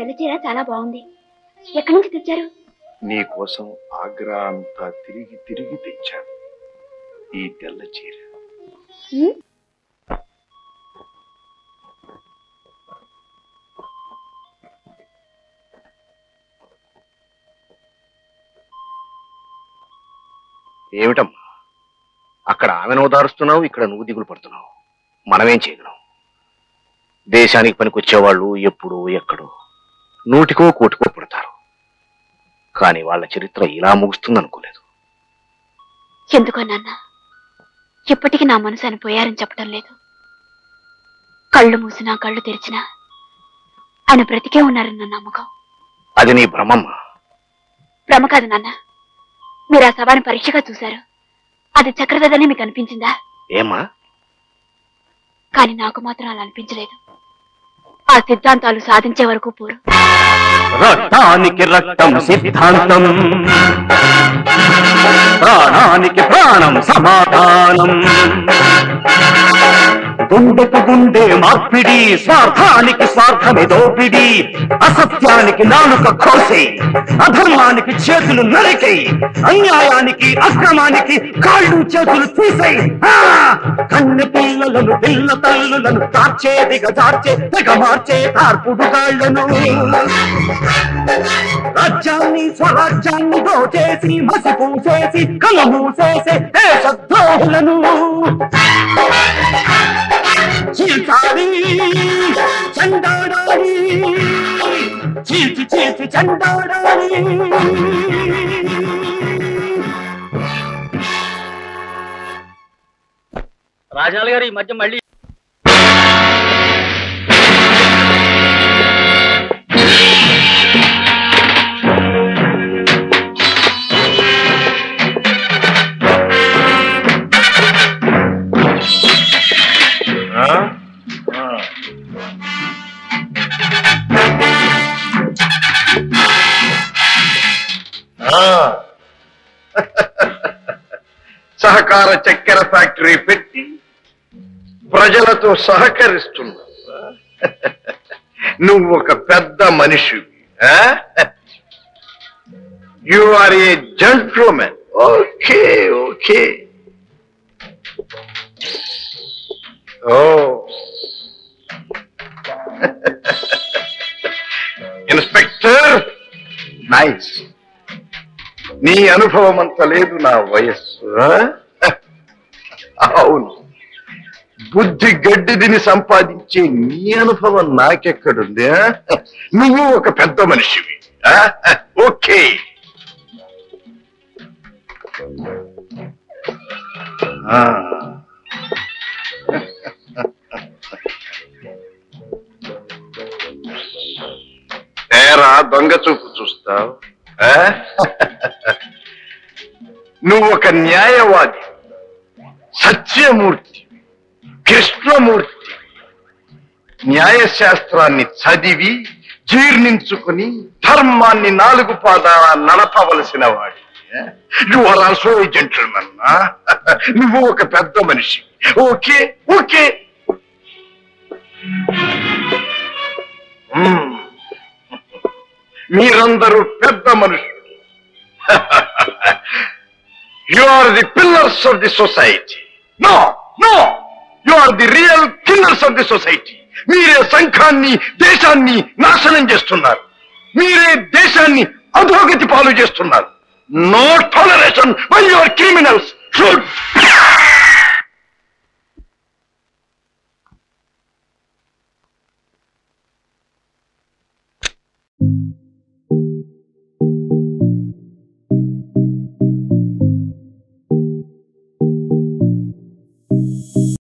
తెల్లచీర చాలా బాగుంది. ఎక్కడి నుంచి తెచ్చారు? నీ కోసం ఆగ్రా అంతా తిరిగి తిరిగి తెచ్చాను ఈ తెల్లచీర. ఏమిటమ్మా అక్కడ ఆమెను ఓదారుస్తున్నావు, ఇక్కడ నువ్వు దిగులు పడుతున్నావు. మనమేం చేయగలం? దేశానికి పనికొచ్చేవాళ్ళు ఎప్పుడు ఎక్కడో నూటికో కోటికో పుడతారు, కానీ వాళ్ళ చరిత్ర ఇలా ముగుస్తుందనుకోలేదు. ఎందుకో నాన్న ఇప్పటికీ నా మనసు అని పోయారని చెప్పడం లేదు. కళ్ళు మూసినా కళ్ళు తెరిచినా ఆయన బ్రతికే ఉన్నారన్న నమ్మకం. అది నీ భ్రమమ్మా. భ్రమ కాదు నాన్న, మీరు ఆ సభాని పరీక్షగా చూశారు, అది చక్రదని మీకు అనిపించిందా? ఏమా? కానీ నాకు మాత్రం అలా అనిపించలేదు. ఆ సిద్ధాంతాలు సాధించే వరకు పోరు. రక్తానికి రక్తం సిద్ధాంతం, ప్రాణానికి ప్రాణం సమాధానం, గుండెకు గుండె మార్పిడి, స్వార్థానికి స్వార్థమే దోపిడి, అసత్యానికి నాలుక కోసి, అధర్మానికి చేతులు నరికై, అన్యాయానికి అక్రమానికి కాళ్ళు చేతులు తీసై, కన్ను పిల్లలను పిల్ల తల్లులను తార్చే దిగజార్చే తెగ మార్చే తార్పుడు కాళ్ళను, రాజ్యాన్ని స్వరాజ్యాన్ని దోచేసి మసి పూసేసి కళ్ళ మూసేసే దేశద్రోహులను చీల్చాలి, చండాడాలి, చీల్చి చీల్చి చండాడాలి. రాజాలు గారు ఈ మధ్య మళ్ళీ సహకార చక్కెర ఫ్యాక్టరీ పెట్టి ప్రజలతో సహకరిస్తున్నా. నువ్వు ఒక పెద్ద మనిషివి. You are a gentleman. Okay okay. Oh inspector, nice. నీ అనుభవం అంత లేదు నా వయస్సు. అవును, బుద్ధి గడ్డిని సంపాదించే నీ అనుభవం నాకెక్కడుంది? నువ్వు ఒక పెద్ద మనిషివి. ఓకే. తేరా దొంగ చూపు చూస్తావు. నువ్వు ఒక న్యాయవాది, సత్యమూర్తి, కృష్ణమూర్తి. న్యాయశాస్త్రాన్ని చదివి జీర్ణించుకుని ధర్మాన్ని నాలుగు పాదాల నడపవలసిన వాడి. You are also a gentleman. నువ్వు ఒక పెద్ద మనిషి. Okay okay. మీరందరూ పెద్ద మనుషులు. You are the pillars of the society. No, no. You are the real killers of the society. మీరే సంఘాన్ని దేశాన్ని నాశనం చేస్తున్నారు. మీరే దేశాన్ని అధోగతి పాలు చేస్తున్నారు. No toleration when you are criminals. Shoot.